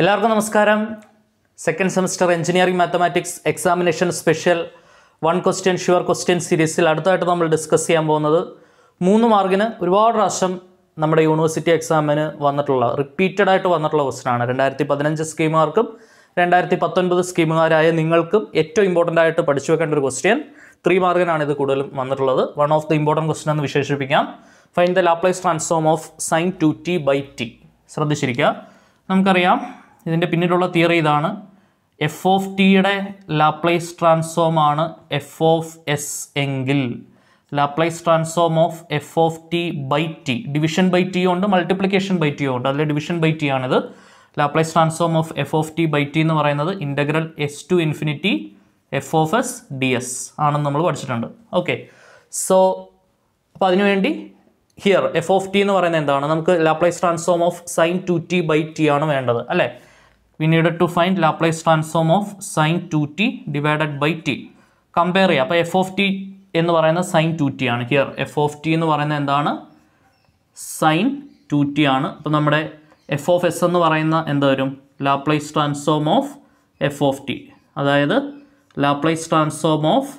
എല്ലാവർക്കും നമസ്കാരം. Second semester engineering mathematics examination special 1 question sure question സീരീസിൽ അടുത്തായിട്ട് നമ്മൾ ഡിസ്കസ് ചെയ്യാൻ പോകുന്നത് 3 മാർക്കിന് ഒരുപാട് പ്രാവശ്യം നമ്മുടെ യൂണിവേഴ്സിറ്റി എക്സാമിന് വന്നിട്ടുള്ള റിപ്പീറ്റഡായിട്ട് വന്നിട്ടുള്ള ക്വസ്റ്റ്യനാണ്. 2015 സ്കീമുകാർക്കും 2019 സ്കീമുകാരായ നിങ്ങൾക്കും ഏറ്റവും ഇമ്പോർട്ടൻ്റ് ആയിട്ട് പഠിച്ചു വെക്കേണ്ട ഒരു ക്വസ്റ്റ്യൻ 3 മാർക്കിനാണ് ഇത് കൂടുതലും വന്നിട്ടുള്ളത്. One of the important question എന്ന് വിശേഷിപ്പിക്കാം. Find the Laplace transform of sin 2t by t. ശ്രദ്ധിച്ചിരിക്കുക. നമുക്കറിയാം ഇതിൻ്റെ പിന്നീടുള്ള തിയറി ഇതാണ്. എഫ് ഓഫ് ടിയുടെ ലാപ്ലേസ് ട്രാൻസ്ഫോം ആണ് എഫ് ഓഫ് എസ് എങ്കിൽ Laplace transform of F of T by T, division by T ഉണ്ട്, മൾട്ടിപ്ലിക്കേഷൻ ബൈ ടി ഉണ്ട്. അതിൽ ഡിവിഷൻ ബൈ ടി ആണിത്. Laplace transform of F of T by T എന്ന് പറയുന്നത് integral S to infinity F of S D S ആണെന്ന് നമ്മൾ പഠിച്ചിട്ടുണ്ട്. Okay, so അപ്പോൾ അതിനുവേണ്ടി ഹിയർ എഫ് ഓഫ് ടി എന്ന് പറയുന്നത് എന്താണ്? നമുക്ക് Laplace transform of sin 2t by T ആണ് വേണ്ടത്, അല്ലേ? We need to find Laplace transform of sin 2t divided by T. Compare ചെയ്യുക. അപ്പോൾ എഫ് ഓഫ് ടി എന്ന് പറയുന്നത് sin 2t ആണ്. ഹിയർ എഫ് ഓഫ് ടി എന്ന് പറയുന്നത് എന്താണ്? sin 2t ആണ്. അപ്പോൾ നമ്മുടെ എഫ് ഓഫ് എസ് എന്ന് പറയുന്ന എന്ത് വരും? Laplace transform of F of T, അതായത് Laplace transform of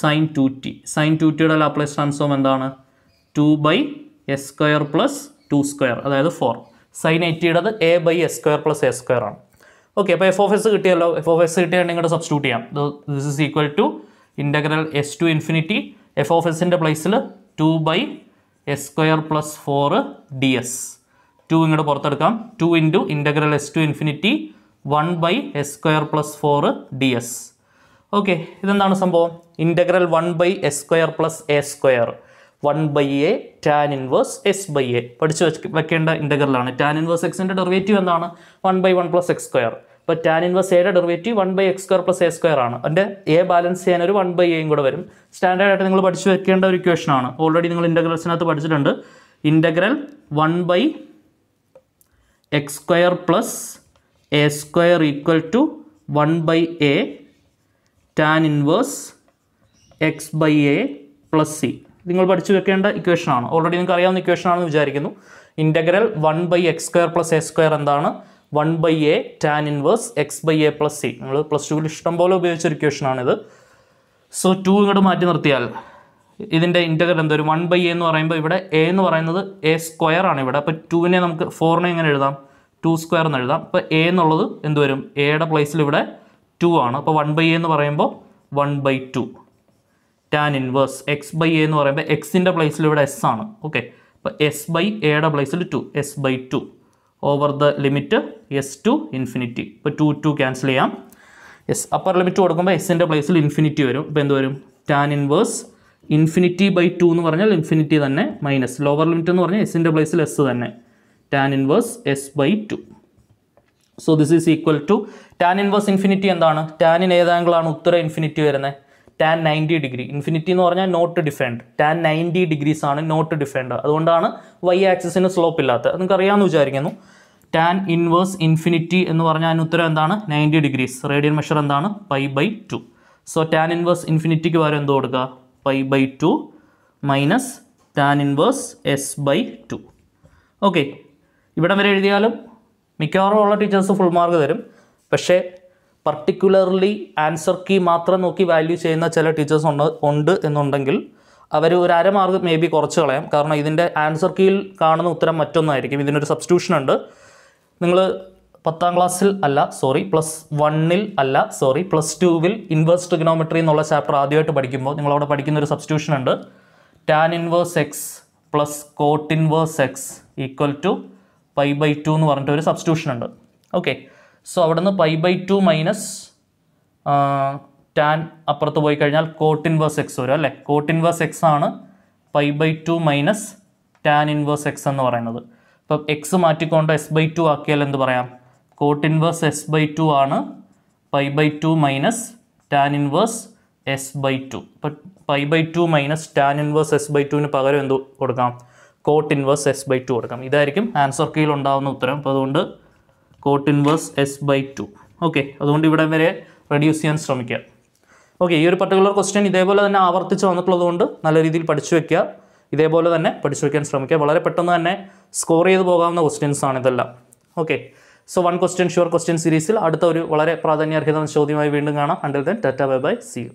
sin 2t. sin 2tയുടെ ലാപ്ലേസ് ട്രാൻസ്ഫോം എന്താണ്? 2 by S square plus 2 square, അതായത് 4. സൈൻ 80യുടെ A by S square plus A square ആണ്. ഓക്കെ, അപ്പോൾ എഫ് ഓഫ് എസ് കിട്ടിയല്ലോ. F of S കിട്ടിയാണെങ്കിൽ ഇങ്ങോട്ട് സബ്സ്റ്റിറ്റ്യൂട്ട് ചെയ്യാം. This is equal to integral S to infinity F of എസിൻ്റെ പ്ലേസിൽ 2 by S square plus 4 D S. 2 ഇങ്ങോട്ട് പുറത്തെടുക്കാം. 2 into integral S to infinity 1 by S square plus 4 D S. Okay, ഇതെന്താണ് സംഭവം? Integral 1 by S square plus A square, 1 by A tan inverse S by A പഠിച്ച് വെക്കേണ്ട ഇൻ്റഗ്രലാണ്. Tan inverse എക്സിൻ്റെ derivative എന്താണ്? 1/1 plus X square. അപ്പോൾ tan inverse എയുടെ derivative 1 X square plus A square ആണ്. അതിൻ്റെ എ ബാലൻസ് ചെയ്യാൻ ഒരു 1/എയും കൂടെ വരും. സ്റ്റാൻഡേർഡായിട്ട് നിങ്ങൾ പഠിച്ച് വെക്കേണ്ട ഒരു ഇക്വേഷനാണ്. ഓൾറെഡി നിങ്ങൾ ഇൻ്റഗ്രൽസിനകത്ത് പഠിച്ചിട്ടുണ്ട്. ഇൻ്റഗ്രൽ 1/എക്സ് square plus A square equal to 1/എ tan inverse X by A plus C. നിങ്ങൾ പഠിച്ചു വെക്കേണ്ട ഇക്വേഷനാണ്. ഓൾറെഡി നിങ്ങൾക്ക് അറിയാവുന്ന ഇക്വേഷനാണെന്ന് വിചാരിക്കുന്നു. ഇൻ്റഗ്രൽ 1/എക്സ് സ്ക്വയർ പ്ലസ് എ സ്ക്വയർ എന്താണ്? 1/എ tan inverse X by A plus C. നമ്മൾ പ്ലസ് ടുവിൽ ഇഷ്ടം പോലെ ഉപയോഗിച്ചൊരു ഇക്വേഷനാണിത്. സോ 2 ഇങ്ങോട്ട് മാറ്റി നിർത്തിയാൽ ഇതിൻ്റെ ഇൻ്റഗ്രൽ എന്തൊരു? 1/എ എന്ന് പറയുമ്പോൾ ഇവിടെ എ എന്ന് പറയുന്നത് എ സ്ക്വയർ ആണ് ഇവിടെ. അപ്പോൾ 2നെ നമുക്ക് 4നെ എങ്ങനെ എഴുതാം? 2 സ്ക്വയർ എന്ന് എഴുതാം. അപ്പോൾ എ എന്നുള്ളത് എന്തുവരും? എയുടെ പ്ലേസിൽ ഇവിടെ 2 ആണ്. അപ്പോൾ 1/എ എന്ന് പറയുമ്പോൾ 1/2 tan inverse X by A എന്ന് പറയുമ്പോൾ എക്സിൻ്റെ പ്ലേസിൽ ഇവിടെ എസ് ആണ്. ഓക്കെ, അപ്പോൾ എസ് ബൈ എയുടെ പ്ലേസിൽ 2 S by 2 over the limit S to infinity. ഇപ്പോൾ 2 ക്യാൻസൽ ചെയ്യാം. എസ് അപ്പർ ലിമിറ്റ് കൊടുക്കുമ്പോൾ എസിൻ്റെ പ്ലേസിൽ ഇൻഫിനിറ്റി വരും. ഇപ്പോൾ എന്ത് വരും? ടാൻ ഇൻവേഴ്സ് ഇൻഫിനിറ്റി ബൈ 2 എന്ന് പറഞ്ഞാൽ ഇൻഫിനിറ്റി തന്നെ മൈനസ് ലോവർ ലിമിറ്റ് എന്ന് പറഞ്ഞാൽ എസിൻ്റെ പ്ലേസിൽ എസ് തന്നെ. Tan inverse S by 2. So this is equal to tan inverse infinity എന്താണ്? ടാനിന് ഏതാങ്കിളാണ് ഉത്തരം ഇൻഫിനിറ്റി വരുന്നത്? Tan 90 degree. ഇൻഫിനിറ്റി എന്ന് പറഞ്ഞാൽ നോട്ട് ഡിഫൈൻഡ്. ടാൻ 90 ഡിഗ്രീസ് ആണ് നോട്ട് ഡിഫൈൻഡ്. അതുകൊണ്ടാണ് വൈ ആക്സിസിന് സ്ലോപ്പ് ഇല്ലാത്തത്. നിങ്ങൾക്ക് അറിയാമെന്ന് വിചാരിക്കുന്നു. ടാൻ ഇൻവേഴ്സ് ഇൻഫിനിറ്റി എന്ന് പറഞ്ഞാൽ അതിന് ഉത്തരം എന്താണ്? 90 ഡിഗ്രീസ്. റേഡിയൻ മെഷർ എന്താണ്? π/2. സോ ടാൻ ഇൻവേഴ്സ് ഇൻഫിനിറ്റിക്ക് പകരം എന്ത് കൊടുക്കുക? π/2 minus tan inverse s/2. Okay, ഇവിടെ വരെ എഴുതിയാലും മിക്കവാറും ഉള്ള ടീച്ചേഴ്സ് ഫുൾ മാർക്ക് തരും. പക്ഷേ പർട്ടിക്കുലർലി ആൻസർ കീ മാത്രം നോക്കി വാല്യൂ ചെയ്യുന്ന ചില ടീച്ചേഴ്സ് ഉണ്ട് എന്നുണ്ടെങ്കിൽ അവർ ഒരു അരമാർക്ക് മേ ബി കുറച്ച് കളയാം. കാരണം ഇതിൻ്റെ ആൻസർ കീയിൽ കാണുന്ന ഉത്തരം മറ്റൊന്നായിരിക്കും. ഇതിനൊരു സബ്സ്റ്റിറ്റ്യൂഷൻ ഉണ്ട്. നിങ്ങൾ 10ാം ക്ലാസ്സിൽ അല്ല, സോറി +1 അല്ല, സോറി +2 ഇൻവേഴ്സ് ട്രിഗണോമെട്രി എന്നുള്ള ചാപ്റ്റർ ആദ്യമായിട്ട് പഠിക്കുമ്പോൾ നിങ്ങളവിടെ പഠിക്കുന്നൊരു സബ്സ്റ്റിറ്റ്യൂഷൻ ഉണ്ട്. Tan inverse X plus cot inverse X equal to π/2 എന്ന് പറഞ്ഞിട്ട് ഒരു സബ്സ്റ്റിറ്റ്യൂഷൻ ഉണ്ട്. ഓക്കെ, സോ അവിടുന്ന് π/2 മൈനസ് ടാൻ അപ്പുറത്ത് പോയി കഴിഞ്ഞാൽ കോട്ട് ഇൻവേഴ്സ് എക്സ് വരും, അല്ലേ? കോട്ട് ഇൻവേഴ്സ് എക്സ് ആണ് π/2 മൈനസ് ടാൻ ഇൻവേഴ്സ് എക്സ് എന്ന് പറയുന്നത്. അപ്പം എക്സ് മാറ്റിക്കൊണ്ട് s/2 ആക്കിയാൽ എന്ത് പറയാം? കോട്ട് ഇൻവേഴ്സ് s/2 ആണ് π/2 മൈനസ് ടാൻ ഇൻവേഴ്സ് s/2. അപ്പം π/2 മൈനസ് ടാൻ ഇൻവേഴ്സ് s/2 പകരം എന്ത് കൊടുക്കാം? കോട്ട് ഇൻവേഴ്സ് s/2 കൊടുക്കാം. ഇതായിരിക്കും ആൻസർ കീയിൽ ഉണ്ടാകുന്ന ഉത്തരം. അപ്പോൾ അതുകൊണ്ട് കോട്ട് ഇൻവേഴ്സ് s/2. ഓക്കെ, അതുകൊണ്ട് ഇവിടെ വരെ റെഡ്യൂസ് ചെയ്യാൻ ശ്രമിക്കുക. ഓക്കെ, ഈ ഒരു പർട്ടിക്കുലർ ക്വസ്റ്റ്യൻ ഇതേപോലെ തന്നെ ആവർത്തിച്ച് വന്നിട്ടുള്ളതുകൊണ്ട് നല്ല രീതിയിൽ പഠിച്ചു വയ്ക്കുക. ഇതേപോലെ തന്നെ പഠിച്ചു വയ്ക്കാൻ ശ്രമിക്കുക. വളരെ പെട്ടെന്ന് തന്നെ സ്കോർ ചെയ്ത് പോകാവുന്ന ക്വസ്റ്റ്യൻസാണ് ഇതെല്ലാം. Okay, So one question sure question series il adutha oru valare pradhanyarhitham chodyamayi veendum kaanam. Until then, tata, bye bye, see you.